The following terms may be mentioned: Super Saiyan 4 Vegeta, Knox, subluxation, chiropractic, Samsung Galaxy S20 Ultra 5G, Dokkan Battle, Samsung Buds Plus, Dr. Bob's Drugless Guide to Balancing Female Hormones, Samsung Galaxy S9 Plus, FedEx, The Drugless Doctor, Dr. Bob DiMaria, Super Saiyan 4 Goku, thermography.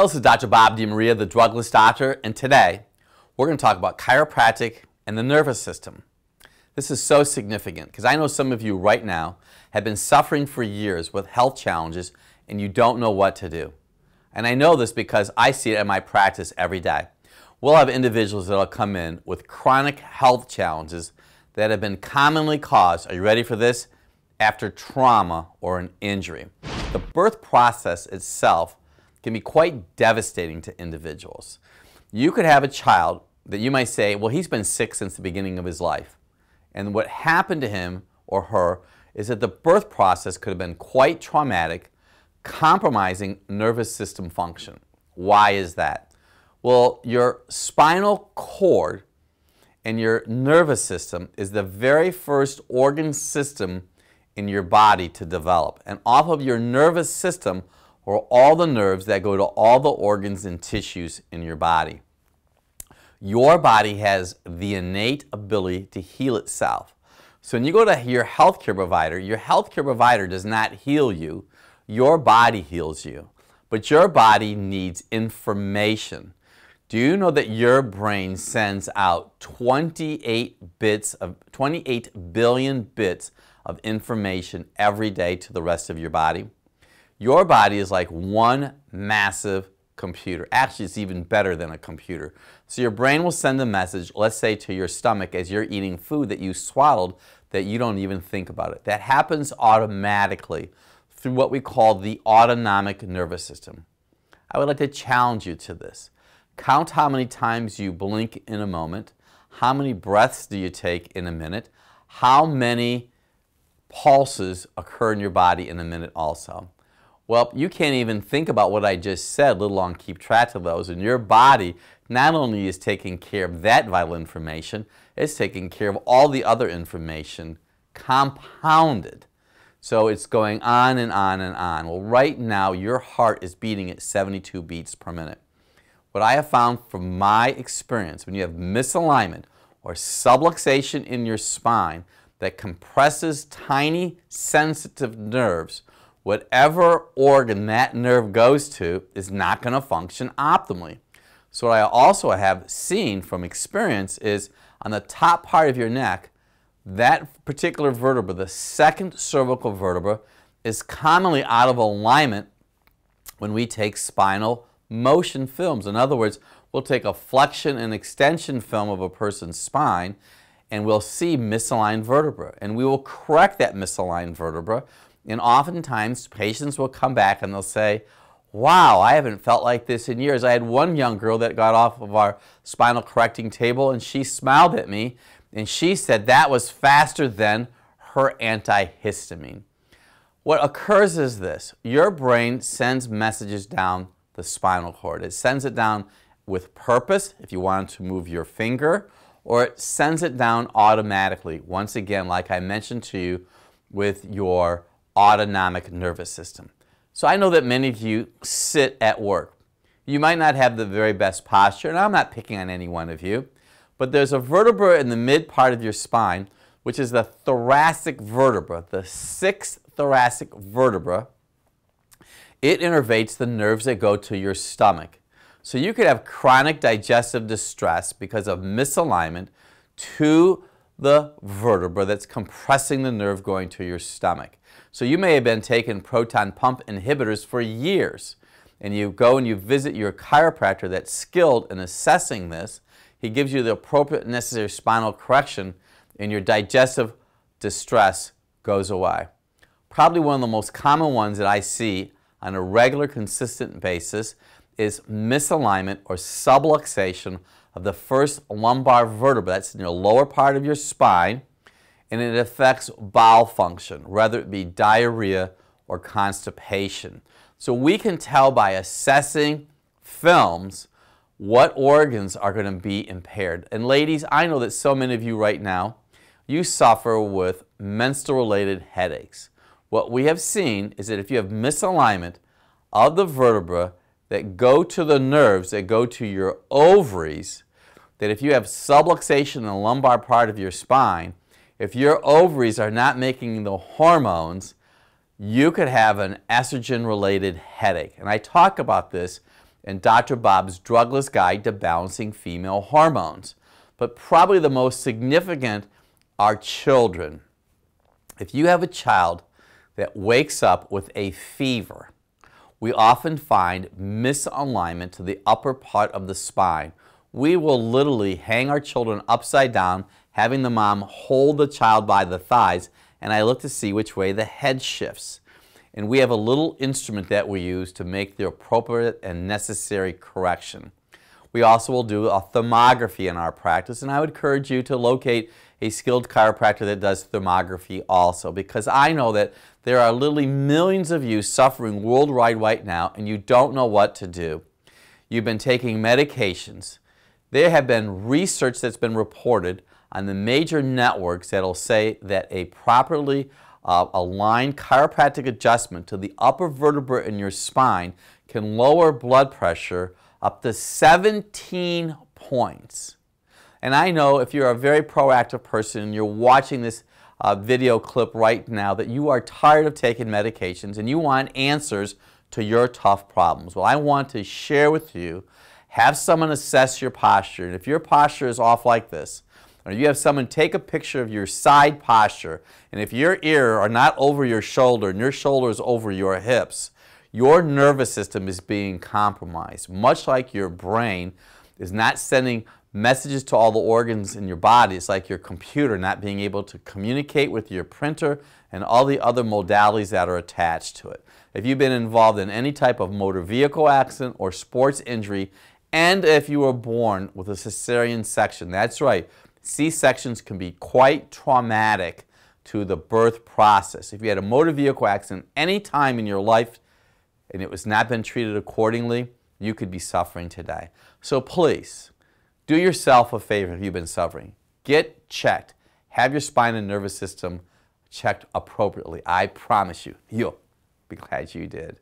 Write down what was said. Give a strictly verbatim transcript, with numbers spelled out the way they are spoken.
Hello, this is Doctor Bob DiMaria, the drugless doctor, and today we're going to talk about chiropractic and the nervous system. This is so significant because I know some of you right now have been suffering for years with health challenges and you don't know what to do. And I know this because I see it in my practice every day. We'll have individuals that will come in with chronic health challenges that have been commonly caused, are you ready for this, after trauma or an injury. The birth process itself can be quite devastating to individuals. You could have a child that you might say, well, he's been sick since the beginning of his life. And what happened to him or her is that the birth process could have been quite traumatic, compromising nervous system function. Why is that? Well, your spinal cord and your nervous system is the very first organ system in your body to develop. And off of your nervous system or all the nerves that go to all the organs and tissues in your body. Your body has the innate ability to heal itself. So when you go to your healthcare provider, your healthcare provider does not heal you. Your body heals you. But your body needs information. Do you know that your brain sends out twenty-eight billion bits of information every day to the rest of your body? Your body is like one massive computer. Actually, it's even better than a computer. So your brain will send a message, let's say to your stomach as you're eating food that you swallowed that you don't even think about it. That happens automatically through what we call the autonomic nervous system. I would like to challenge you to this. Count how many times you blink in a moment. How many breaths do you take in a minute? How many pulses occur in your body in a minute also? Well, you can't even think about what I just said, let alone keep track of those. And your body not only is taking care of that vital information, it's taking care of all the other information compounded. So it's going on and on and on. Well, right now, your heart is beating at seventy-two beats per minute. What I have found from my experience, when you have misalignment or subluxation in your spine that compresses tiny, sensitive nerves, whatever organ that nerve goes to is not going to function optimally. So what I also have seen from experience is on the top part of your neck, that particular vertebra, the second cervical vertebra, is commonly out of alignment when we take spinal motion films. In other words, we'll take a flexion and extension film of a person's spine and we'll see misaligned vertebra. And we will correct that misaligned vertebra. And oftentimes, patients will come back and they'll say, wow, I haven't felt like this in years. I had one young girl that got off of our spinal correcting table and she smiled at me and she said that was faster than her antihistamine. What occurs is this. Your brain sends messages down the spinal cord. It sends it down with purpose, if you wanted to move your finger, or it sends it down automatically. Once again, like I mentioned to you, with your autonomic nervous system. So I know that many of you sit at work. You might not have the very best posture, and I'm not picking on any one of you, but there's a vertebra in the mid part of your spine, which is the thoracic vertebra, the sixth thoracic vertebra. It innervates the nerves that go to your stomach. So you could have chronic digestive distress because of misalignment to the vertebra that's compressing the nerve going to your stomach. So you may have been taking proton pump inhibitors for years, and you go and you visit your chiropractor that's skilled in assessing this. He gives you the appropriate necessary spinal correction, and your digestive distress goes away. Probably one of the most common ones that I see on a regular, consistent basis is misalignment or subluxation of the first lumbar vertebra. That's in your lower part of your spine, and it affects bowel function, whether it be diarrhea or constipation. So we can tell by assessing films what organs are going to be impaired. And ladies, I know that so many of you right now, you suffer with menstrual-related headaches. What we have seen is that if you have misalignment of the vertebra that go to the nerves that go to your ovaries, that if you have subluxation in the lumbar part of your spine, if your ovaries are not making the hormones, you could have an estrogen-related headache. And I talk about this and Doctor Bob's Drugless Guide to Balancing Female Hormones. But probably the most significant are children. If you have a child that wakes up with a fever, we often find misalignment to the upper part of the spine. We will literally hang our children upside down, having the mom hold the child by the thighs, and I look to see which way the head shifts. And we have a little instrument that we use to make the appropriate and necessary correction. We also will do a thermography in our practice, and I would encourage you to locate a skilled chiropractor that does thermography also, because I know that there are literally millions of you suffering worldwide right now, and you don't know what to do. You've been taking medications. There have been research that's been reported on the major networks that will say that a properly Uh, aligned chiropractic adjustment to the upper vertebra in your spine can lower blood pressure up to seventeen points. And I know if you're a very proactive person and you're watching this uh, video clip right now that you are tired of taking medications and you want answers to your tough problems. Well, I want to share with you, have someone assess your posture. And if your posture is off like this, or you have someone take a picture of your side posture, and if your ear are not over your shoulder and your shoulder is over your hips, your nervous system is being compromised, much like your brain is not sending messages to all the organs in your body. It's like your computer not being able to communicate with your printer and all the other modalities that are attached to it. If you've been involved in any type of motor vehicle accident or sports injury, and if you were born with a cesarean section, that's right, C-sections can be quite traumatic to the birth process. If you had a motor vehicle accident any time in your life and it was not been treated accordingly, you could be suffering today. So please, do yourself a favor if you've been suffering. Get checked. Have your spine and nervous system checked appropriately. I promise you, you'll be glad you did.